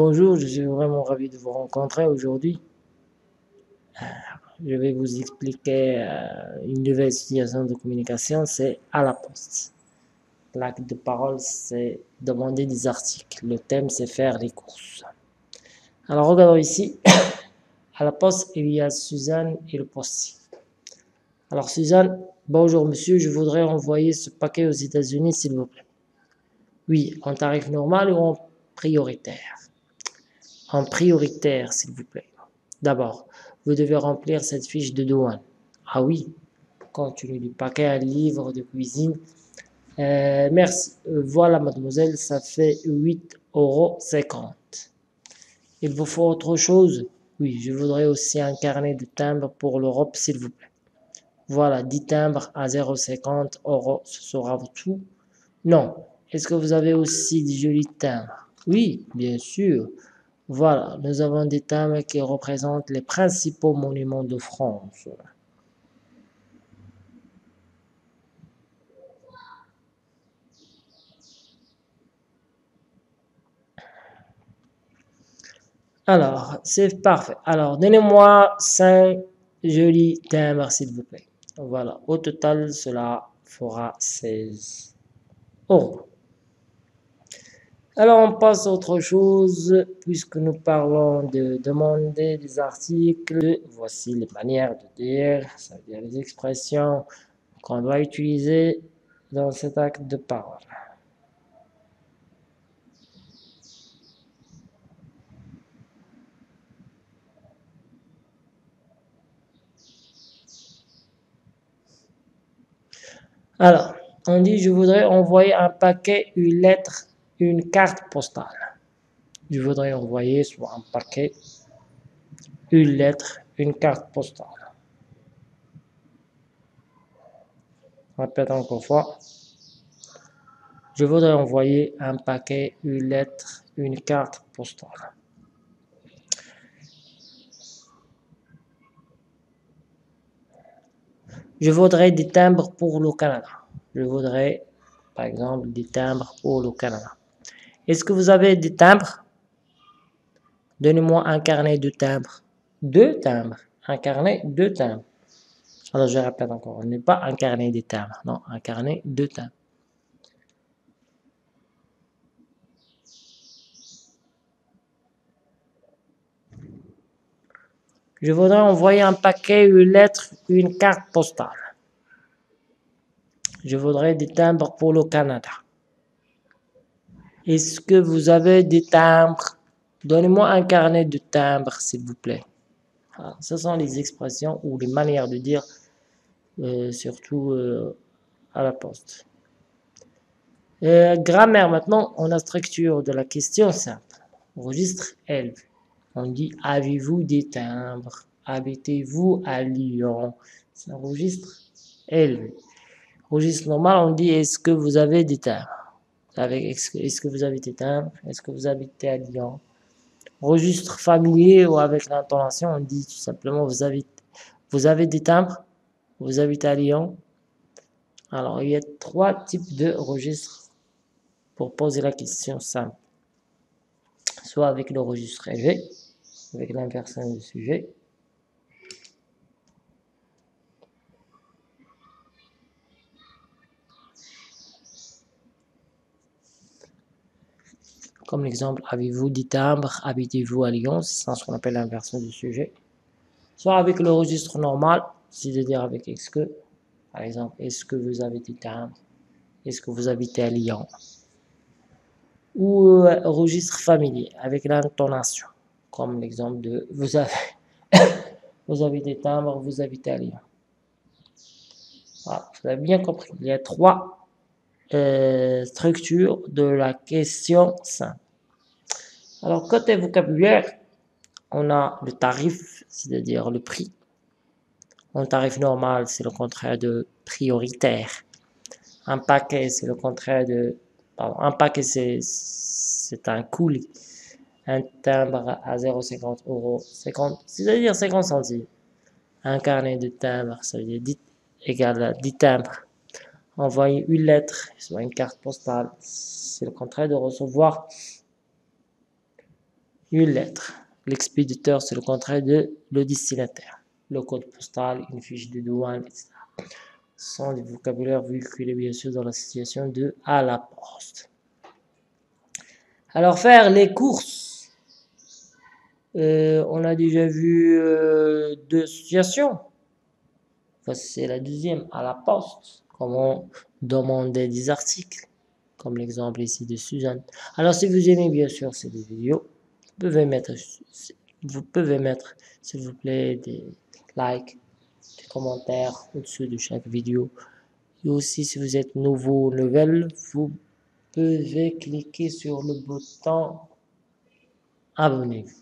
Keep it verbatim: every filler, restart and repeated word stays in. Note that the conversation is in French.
Bonjour, je suis vraiment ravi de vous rencontrer aujourd'hui. Je vais vous expliquer une nouvelle utilisation de communication, c'est à la poste. L'acte de parole, c'est demander des articles. Le thème, c'est faire les courses. Alors, regardons ici. À la poste, il y a Suzanne et le postier. Alors, Suzanne, bonjour monsieur, je voudrais envoyer ce paquet aux États-Unis, s'il vous plaît. Oui, en tarif normal ou en prioritaire? En prioritaire, s'il vous plaît. D'abord, vous devez remplir cette fiche de douane. Ah oui, continue du paquet à livre de cuisine. Euh, merci. Voilà, mademoiselle, ça fait huit euros cinquante. Il vous faut autre chose? Oui, je voudrais aussi un carnet de timbres pour l'Europe, s'il vous plaît. Voilà, dix timbres à zéro virgule cinquante euros, ce sera tout? Non. Est-ce que vous avez aussi des jolis timbres? Oui, bien sûr. Voilà, nous avons des timbres qui représentent les principaux monuments de France. Alors, c'est parfait. Alors, donnez-moi cinq jolis timbres, s'il vous plaît. Voilà, au total, cela fera seize euros. Alors, on passe à autre chose, puisque nous parlons de demander des articles. Voici les manières de dire, ça veut dire les expressions qu'on doit utiliser dans cet acte de parole. Alors, on dit, je voudrais envoyer un paquet, une lettre, une carte postale. Je voudrais envoyer soit un paquet, une lettre, une carte postale. Répète encore une fois. Je voudrais envoyer un paquet, une lettre, une carte postale. Je voudrais des timbres pour le Canada. Je voudrais, par exemple, des timbres pour le Canada. Est-ce que vous avez des timbres? Donnez-moi un carnet de timbres. Deux timbres. Un carnet, deux timbres. Alors, je répète encore, on n'est pas un carnet de timbres. Non, un carnet, deux timbres. Je voudrais envoyer un paquet, une lettre, une carte postale. Je voudrais des timbres pour le Canada. Est-ce que vous avez des timbres? Donnez-moi un carnet de timbres, s'il vous plaît. Alors, ce sont les expressions ou les manières de dire, euh, surtout euh, à la poste. Euh, grammaire, maintenant, on a structure de la question simple. Registre L. On dit, avez-vous des timbres? Habitez-vous à Lyon? C'est un registre L. Registre normal, on dit, est-ce que vous avez des timbres? Avec est-ce que vous habitez timbres, est-ce que vous habitez à Lyon. Registre familier ou avec l'intonation, on dit tout simplement vous avez, vous avez des timbres, vous habitez à Lyon. Alors, il y a trois types de registres pour poser la question simple. Soit avec le registre élevé, avec l'inversion du sujet. Comme l'exemple, avez-vous des timbres, habitez-vous à Lyon, c'est ça ce qu'on appelle l'inversion du sujet. Soit avec le registre normal, c'est-à-dire avec est-ce que, par exemple, est-ce que vous avez des timbres, est-ce que vous habitez à Lyon. Ou euh, registre familier, avec l'intonation, comme l'exemple de vous avez, vous avez des timbres, vous habitez à Lyon. Voilà, vous avez bien compris, il y a trois Euh, structure de la question simple. Alors, côté vocabulaire, on a le tarif, c'est-à-dire le prix. Un tarif normal, c'est le contraire de prioritaire. Un paquet, c'est le contraire de... Pardon, un paquet, c'est un colis. Un timbre à zéro virgule cinquante euros, c'est-à-dire cinquante centimes. Un carnet de timbres, ça veut dire dix, égale à dix timbres. Envoyer une lettre, soit une carte postale, c'est le contraire de recevoir une lettre. L'expéditeur, c'est le contraire de le destinataire. Le code postal, une fiche de douane, et cetera. Ce sont des vocabulaires véhiculés bien sûr dans la situation de à la poste. Alors, faire les courses. Euh, on a déjà vu euh, deux situations. Enfin, c'est la deuxième, à la poste. Comment demander des articles, comme l'exemple ici de Suzanne. Alors, si vous aimez bien sûr ces deux vidéos, vous pouvez mettre, vous pouvez mettre, s'il vous plaît, des likes, des commentaires au-dessus de chaque vidéo. Et aussi, si vous êtes nouveau ou nouvelle, vous pouvez cliquer sur le bouton abonnez-vous.